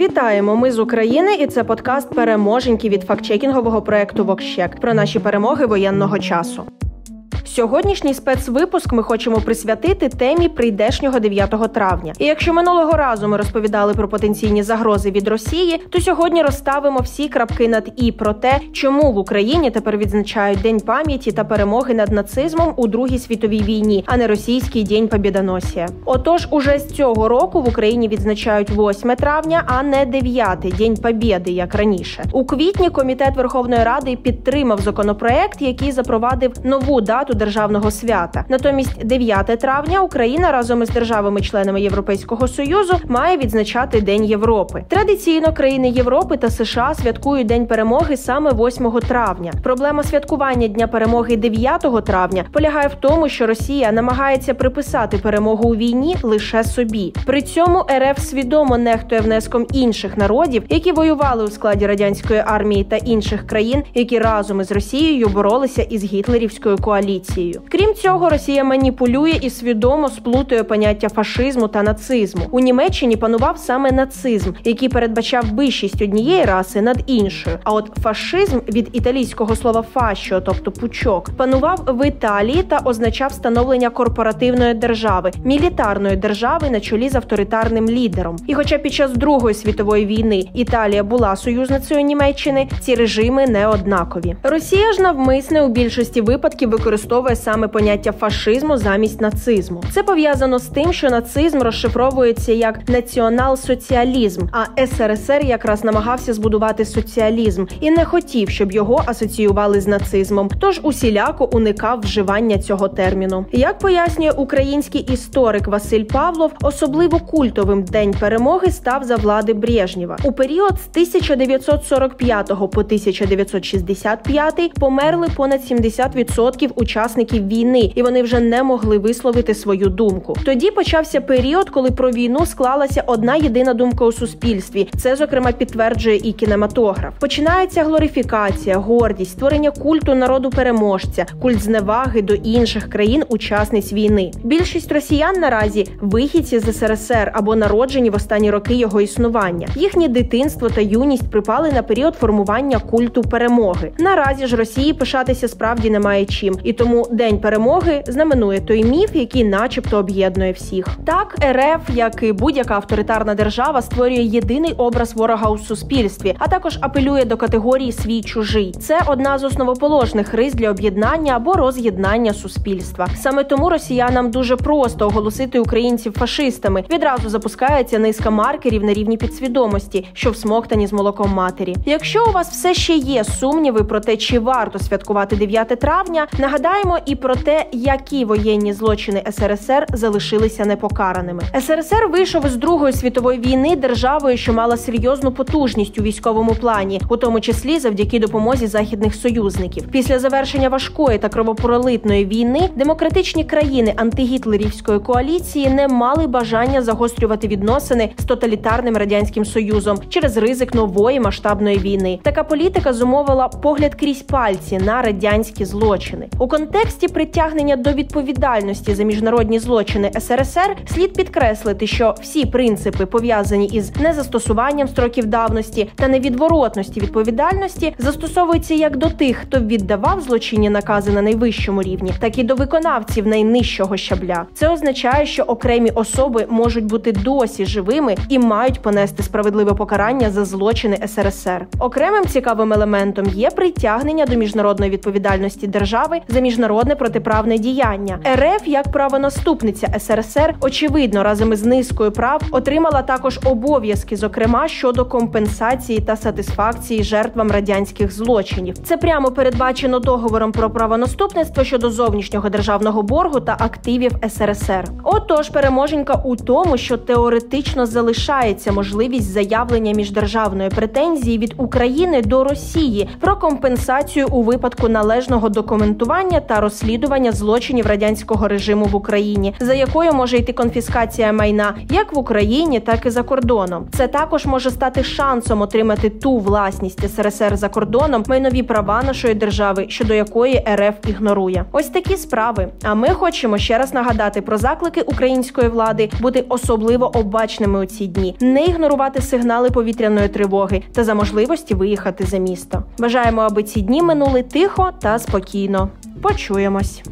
Вітаємо! Ми з України, і це подкаст «Переможеньки» від фактчекінгового проєкту «Вокщек» про наші перемоги воєнного часу. Сьогоднішній спецвипуск ми хочемо присвятити темі прийдешнього 9 травня. І якщо минулого разу ми розповідали про потенційні загрози від Росії, то сьогодні розставимо всі крапки над «і» про те, чому в Україні тепер відзначають День пам'яті та перемоги над нацизмом у Другій світовій війні, а не російський День Побєдоносія. Отож, уже з цього року в Україні відзначають 8 травня, а не 9-й День Побєди, як раніше. У квітні Комітет Верховної Ради підтримав законопроект, який запровадив нову дату державного свята. Натомість 9 травня Україна разом із державами-членами Європейського Союзу має відзначати День Європи. Традиційно країни Європи та США святкують День Перемоги саме 8 травня. Проблема святкування Дня Перемоги 9 травня полягає в тому, що Росія намагається приписати перемогу у війні лише собі. При цьому РФ свідомо нехтує внеском інших народів, які воювали у складі радянської армії та інших країн, які разом із Росією боролися із гітлерівською коаліцією. Крім цього, Росія маніпулює і свідомо сплутує поняття фашизму та нацизму. У Німеччині панував саме нацизм, який передбачав вищість однієї раси над іншою. А от фашизм від італійського слова «фашіо», тобто «пучок», панував в Італії та означав становлення корпоративної держави, мілітарної держави на чолі з авторитарним лідером. І хоча під час Другої світової війни Італія була союзницею Німеччини, ці режими не однакові. Росія ж навмисне у більшості випадків використовує саме поняття фашизму замість нацизму. Це пов'язано з тим, що нацизм розшифровується як націонал-соціалізм, а СРСР якраз намагався збудувати соціалізм і не хотів, щоб його асоціювали з нацизмом, тож усіляко уникав вживання цього терміну. Як пояснює український історик Василь Павлов, особливо культовим День Перемоги став за влади Брежнєва. У період з 1945 по 1965 померли понад 70% учасників війни, і вони вже не могли висловити свою думку. Тоді почався період, коли про війну склалася одна єдина думка у суспільстві. Це, зокрема, підтверджує і кінематограф. Починається глорифікація, гордість, створення культу народу-переможця, культ зневаги до інших країн-учасниць війни. Більшість росіян наразі вихідці з СРСР або народжені в останні роки його існування. Їхнє дитинство та юність припали на період формування культу перемоги. Наразі ж Росії пишатися справді немає чим. І тому День Перемоги знаменує той міф, який начебто об'єднує всіх. Так, РФ, як і будь-яка авторитарна держава, створює єдиний образ ворога у суспільстві, а також апелює до категорії «свій-чужий». Це одна з основоположних рис для об'єднання або роз'єднання суспільства. Саме тому росіянам дуже просто оголосити українців фашистами. Відразу запускається низка маркерів на рівні підсвідомості, що всмоктані з молоком матері. Якщо у вас все ще є сумніви про те, чи варто святкувати 9 травня, нагадаємо і про те, які воєнні злочини СРСР залишилися непокараними. СРСР вийшов із Другої світової війни державою, що мала серйозну потужність у військовому плані, у тому числі завдяки допомозі західних союзників. Після завершення важкої та кровопролитної війни демократичні країни антигітлерівської коаліції не мали бажання загострювати відносини з тоталітарним Радянським Союзом через ризик нової масштабної війни. Така політика зумовила погляд крізь пальці на радянські злочини. У контексті притягнення до відповідальності за міжнародні злочини СРСР слід підкреслити, що всі принципи, пов'язані із незастосуванням строків давності та невідворотності відповідальності, застосовуються як до тих, хто віддавав злочинні накази на найвищому рівні, так і до виконавців найнижчого щабля. Це означає, що окремі особи можуть бути досі живими і мають понести справедливе покарання за злочини СРСР. Окремим цікавим елементом є притягнення до міжнародної відповідальності держави за міжнародне протиправне діяння. РФ, як правонаступниця СРСР, очевидно, разом із низкою прав, отримала також обов'язки, зокрема, щодо компенсації та сатисфакції жертвам радянських злочинів. Це прямо передбачено договором про правонаступництво щодо зовнішнього державного боргу та активів СРСР. Отож, переможенька у тому, що теоретично залишається можливість заявлення міждержавної претензії від України до Росії про компенсацію у випадку належного документування та розслідування злочинів радянського режиму в Україні, за якою може йти конфіскація майна як в Україні, так і за кордоном. Це також може стати шансом отримати ту власність СРСР за кордоном, майнові права нашої держави, щодо якої РФ ігнорує. Ось такі справи. А ми хочемо ще раз нагадати про заклики української влади бути особливо обачними у ці дні, не ігнорувати сигнали повітряної тривоги та за можливості виїхати за місто. Бажаємо, аби ці дні минули тихо та спокійно. Почуємось!